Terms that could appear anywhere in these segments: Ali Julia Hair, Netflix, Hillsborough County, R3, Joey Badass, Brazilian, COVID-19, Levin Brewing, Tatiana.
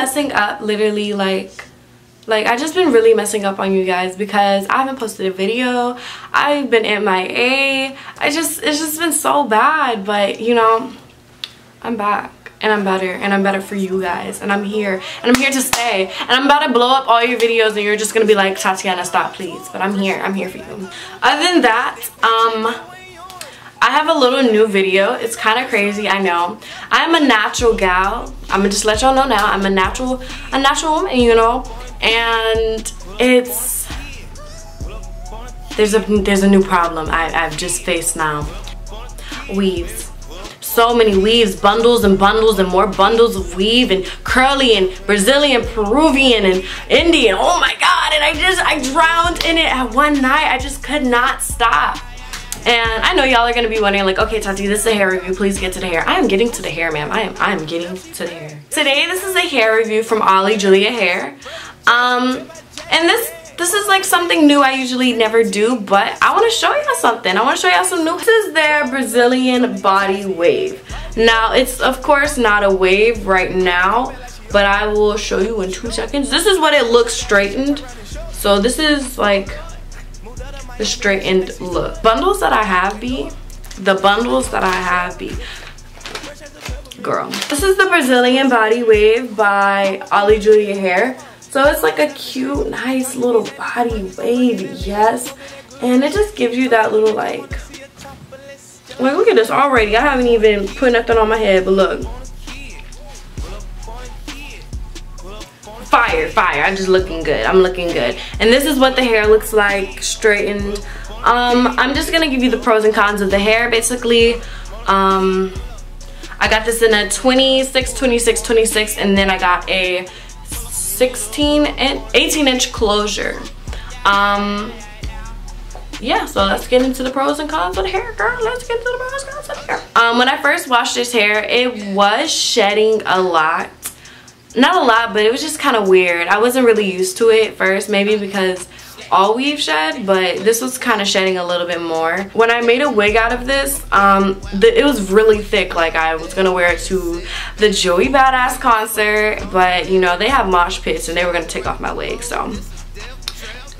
messing up literally like I just been really messing up on you guys because I haven't posted a video. I've been MIA. It's just been so bad, but you know, I'm back. And I'm better, and I'm better for you guys, and I'm here, and I'm here to stay, and I'm about to blow up all your videos, and you're just gonna be like, Tatiana, stop, please, but I'm here for you. Other than that, I have a little new video. It's kind of crazy, I know. I'm a natural gal. I'm gonna just let y'all know now. I'm a natural woman, you know, and it's, there's a new problem I've just faced now. Weaves. So many weaves, bundles and bundles and more bundles of weave, and curly and Brazilian, Peruvian and Indian. Oh my god, and I drowned in it at one night. I just could not stop. And I know y'all are gonna be wondering like, okay Tati, this is a hair review, please get to the hair. I am getting to the hair, ma'am. I am getting to the hair. Today this is a hair review from Ali Julia Hair. And this is like something new I usually never do, but I want to show y'all something. I want to show y'all some new. This is their Brazilian body wave. Now, it's of course not a wave right now, but I will show you in 2 seconds. This is what it looks straightened. So this is like the straightened look. Bundles that I have be, the bundles that I have be. Girl. This is the Brazilian body wave by Ali Julia Hair. So it's like a cute, nice little body wave, yes. And it just gives you that little like look at this already. I haven't even put nothing on my head, but look. Fire, fire, I'm just looking good, I'm looking good. And this is what the hair looks like, straightened. I'm just gonna give you the pros and cons of the hair, basically. I got this in a 26, 26, 26, and then I got a 18 inch closure. Yeah, so let's get into the pros and cons of the hair, girl. Let's get to the pros and cons of the hair. When I first washed this hair, it was shedding a lot. Not a lot, but it was just kind of weird. I wasn't really used to it at first, maybe because all weave shed, but this was kind of shedding a little bit more. When I made a wig out of this, it was really thick. Like I was gonna wear it to the Joey Badass concert, but you know, they have mosh pits and they were gonna take off my wig. So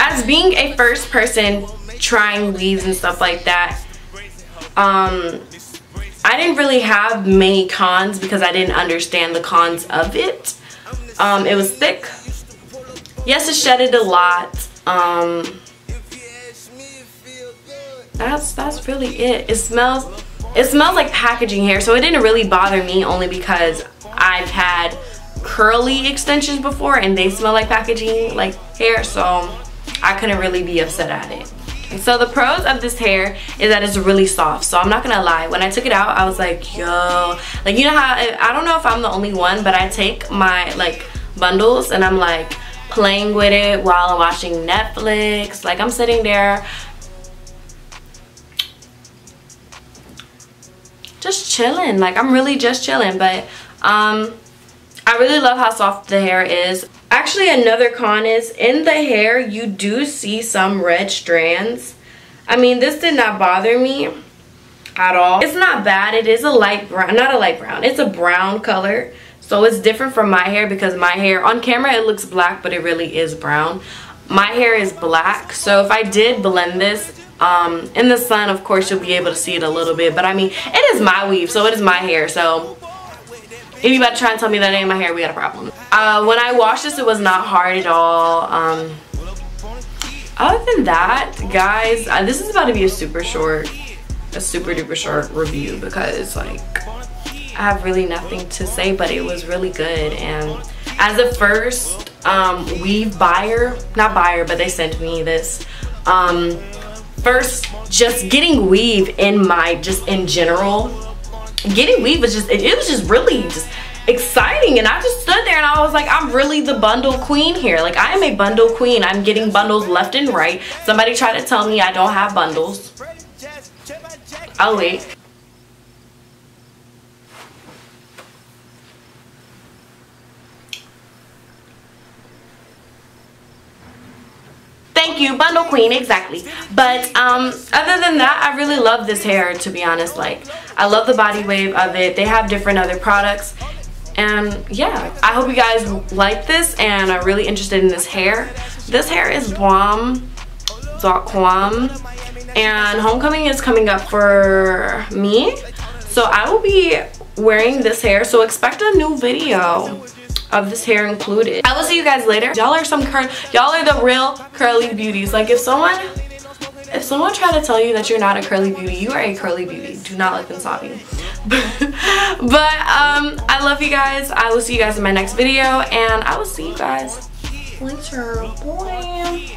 as being a first person trying weaves and stuff like that, I didn't really have many cons because I didn't understand the cons of it. It was thick. Yes, it shedded a lot. That's really it. It smells like packaging hair, so it didn't really bother me only because I've had curly extensions before and they smell like packaging like hair, so I couldn't really be upset at it. So the pros of this hair is that it's really soft. So I'm not gonna lie, when I took it out I was like, yo, like, you know how I don't know if I'm the only one, but I take my like bundles and I'm like playing with it while I'm watching Netflix. Like I'm sitting there just chilling, like I'm really just chilling. But I really love how soft the hair is. Actually, another con is in the hair you do see some red strands. I mean, this did not bother me at all. It's not bad. It is a light brown, not a light brown, it's a brown color. So it's different from my hair because my hair, on camera it looks black, but it really is brown. My hair is black, so if I did blend this, in the sun, of course, you'll be able to see it a little bit. But I mean, it is my weave, so it is my hair. So if you about to try and tell me that ain't my hair, we got a problem. When I washed this, it was not hard at all. Other than that, guys, this is about to be a super duper short review because like, I have really nothing to say, but it was really good. And as a first weave buyer, not buyer, but they sent me this, first just getting weave in my, just in general, getting weave was just, it was just really just exciting. And I just stood there and I was like, I'm really the bundle queen here. Like I am a bundle queen. I'm getting bundles left and right. Somebody tried to tell me I don't have bundles. I'll wait. Thank you, bundle queen, exactly. But other than that, I really love this hair, to be honest. Like I love the body wave of it. They have different other products And yeah, I hope you guys like this and are really interested in this hair. This hair is bomb.com, and homecoming is coming up for me, so I will be wearing this hair, so expect a new video of this hair included. I will see you guys later. Y'all are the real curly beauties. Like, if someone try to tell you that you're not a curly beauty, you are a curly beauty. Do not let them stop you. But I love you guys. I will see you guys in my next video, and I will see you guys later. Boy.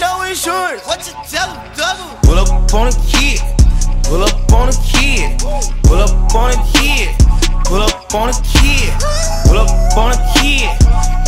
No insurance. What you tell them, double? Pull up on a kid. Pull up on a kid. Pull up on a kid. Pull up on a kid. Pull up on a kid.